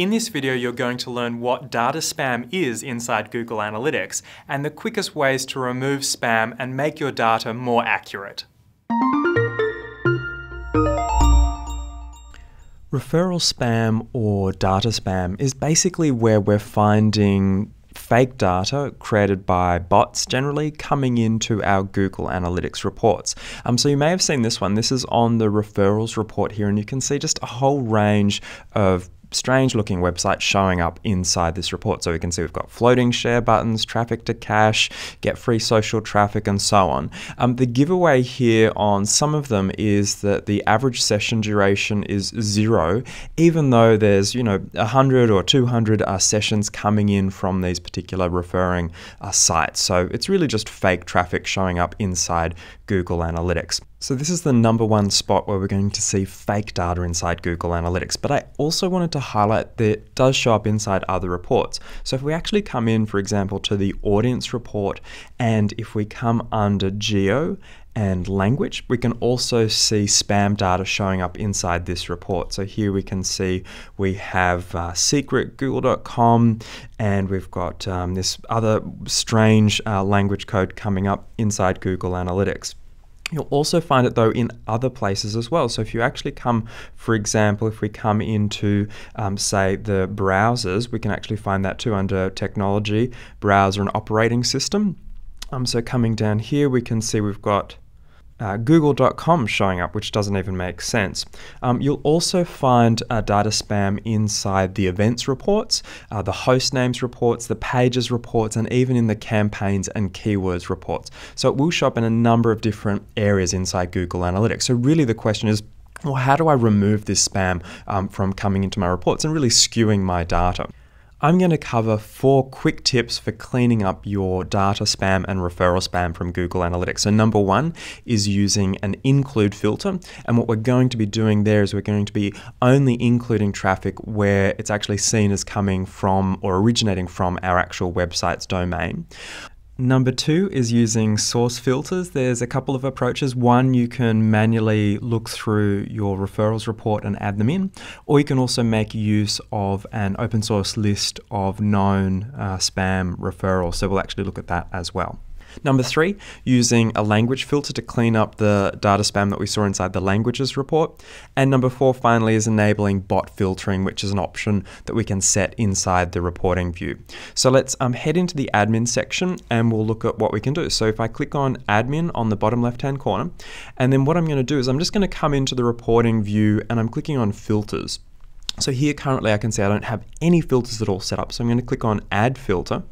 In this video, you're going to learn what data spam is inside Google Analytics and the quickest ways to remove spam and make your data more accurate. Referral spam or data spam is basically where we're finding fake data created by bots generally coming into our Google Analytics reports. So you may have seen this one. This is on the referrals report here, and you can see just a whole range of strange looking websites showing up inside this report. So we can see we've got floating share buttons, traffic to cash, get free social traffic, and so on. The giveaway here on some of them is that the average session duration is 0, even though there's 100 or 200 sessions coming in from these particular referring sites. So it's really just fake traffic showing up inside Google Analytics. So this is the #1 spot where we're going to see fake data inside Google Analytics, but I also wanted to highlight that it does show up inside other reports. So if we actually come in, for example, to the audience report, and if we come under geo and language, we can also see spam data showing up inside this report. So here we can see we have secretgoogle.com, and we've got this other strange language code coming up inside Google Analytics. You'll also find it though in other places as well. So if you actually come, for example, if we come into say the browsers, we can actually find that too under technology, browser and operating system. So coming down here, we can see we've got google.com showing up, which doesn't even make sense. You'll also find data spam inside the events reports, the host names reports, the pages reports, and even in the campaigns and keywords reports. So it will show up in a number of different areas inside Google Analytics. So really the question is, well, how do I remove this spam from coming into my reports and really skewing my data? I'm going to cover 4 quick tips for cleaning up your data spam and referral spam from Google Analytics. So #1 is using an include filter. And what we're going to be doing there is we're going to be only including traffic where it's actually seen as coming from or originating from our actual website's domain. #2 is using source filters. There's a couple of approaches. One, you can manually look through your referrals report and add them in, or you can also make use of an open source list of known spam referrals. So we'll actually look at that as well. #3, using a language filter to clean up the data spam that we saw inside the languages report. And #4 finally is enabling bot filtering, which is an option that we can set inside the reporting view. So let's head into the admin section and we'll look at what we can do. So if I click on admin on the bottom left-hand corner, and then what I'm going to do is I'm just going to come into the reporting view and I'm clicking on filters. So here currently I can see I don't have any filters at all set up. So I'm going to click on add filter.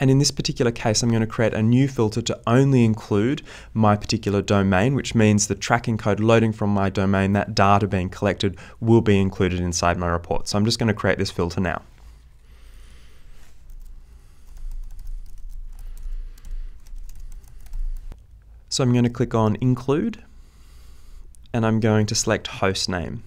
And in this particular case, I'm going to create a new filter to only include my particular domain, which means the tracking code loading from my domain, that data being collected, will be included inside my report. So I'm just going to create this filter now. So I'm going to click on include, and I'm going to select host name.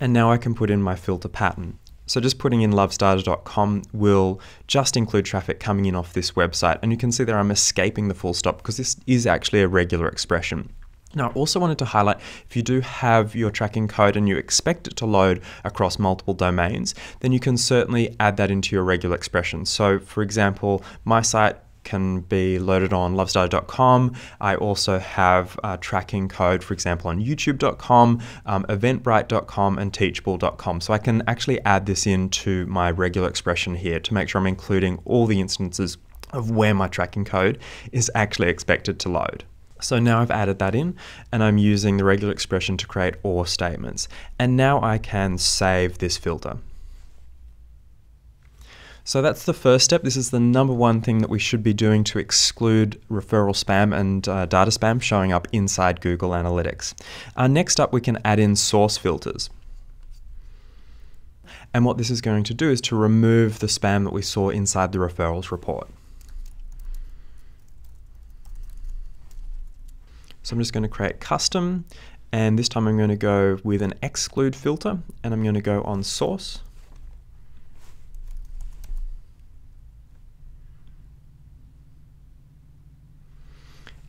And now I can put in my filter pattern. So just putting in lovestarter.com will just include traffic coming in off this website. And you can see there I'm escaping the full stop because this is actually a regular expression. Now, I also wanted to highlight, if you do have your tracking code and you expect it to load across multiple domains, then you can certainly add that into your regular expression. So for example, my site can be loaded on lovestar.com. I also have tracking code, for example, on youtube.com, eventbrite.com, and teachable.com. So I can actually add this into my regular expression here to make sure I'm including all the instances of where my tracking code is actually expected to load. So now I've added that in, and I'm using the regular expression to create OR statements. And now I can save this filter. So that's the first step. This is the #1 thing that we should be doing to exclude referral spam and data spam showing up inside Google Analytics. Next up, we can add in source filters. And what this is going to do is to remove the spam that we saw inside the referrals report. So I'm just going to create custom, and this time I'm going to go with an exclude filter, and I'm going to go on source.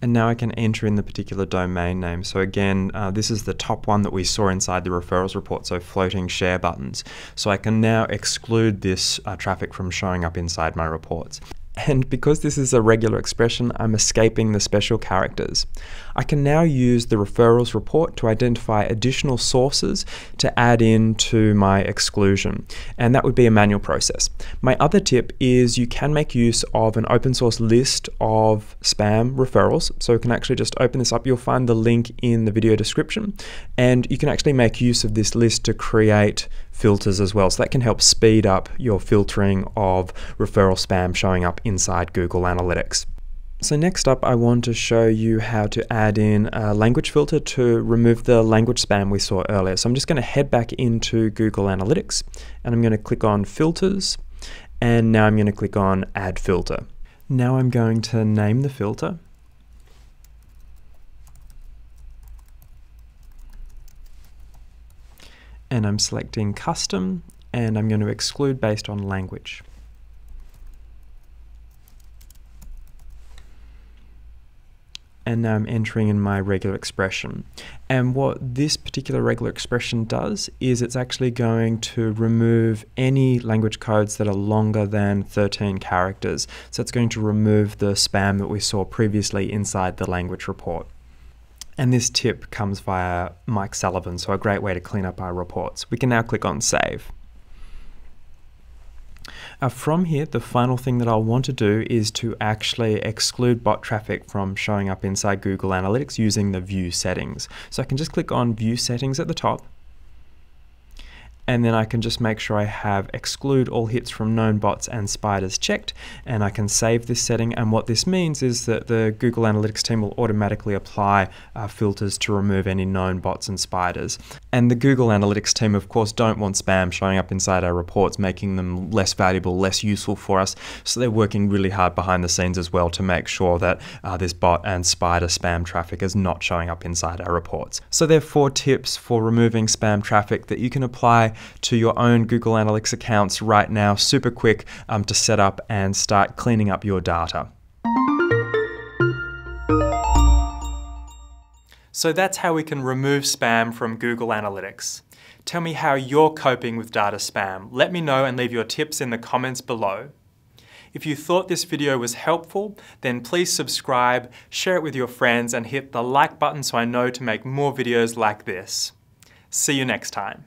And now I can enter in the particular domain name. So again, this is the top one that we saw inside the referrals report, so floating share buttons. So I can now exclude this traffic from showing up inside my reports. And because this is a regular expression, I'm escaping the special characters. I can now use the referrals report to identify additional sources to add in to my exclusion, and that would be a manual process. My other tip is you can make use of an open source list of spam referrals, so you can actually just open this up. You'll find the link in the video description, and you can actually make use of this list to create filters as well, so that can help speed up your filtering of referral spam showing up inside Google Analytics. So next up, I want to show you how to add in a language filter to remove the language spam we saw earlier. So I'm just going to head back into Google Analytics, and I'm going to click on Filters, and now I'm going to click on Add Filter. Now I'm going to name the filter, and I'm selecting Custom, and I'm going to exclude based on language. And now I'm entering in my regular expression. And what this particular regular expression does is it's actually going to remove any language codes that are longer than 13 characters. So it's going to remove the spam that we saw previously inside the language report. And this tip comes via Mike Sullivan, so a great way to clean up our reports. We can now click on Save. From here, the final thing that I'll want to do is to actually exclude bot traffic from showing up inside Google Analytics using the View Settings. So I can just click on View Settings at the top, and then I can just make sure I have exclude all hits from known bots and spiders checked, and I can save this setting. And what this means is that the Google Analytics team will automatically apply filters to remove any known bots and spiders. And the Google Analytics team, of course, don't want spam showing up inside our reports, making them less valuable, less useful for us. So they're working really hard behind the scenes as well to make sure that this bot and spider spam traffic is not showing up inside our reports. So there are 4 tips for removing spam traffic that you can apply to your own Google Analytics accounts right now, super quick to set up and start cleaning up your data. So that's how we can remove spam from Google Analytics. Tell me how you're coping with data spam. Let me know and leave your tips in the comments below. If you thought this video was helpful, then please subscribe, share it with your friends, and hit the like button so I know to make more videos like this. See you next time.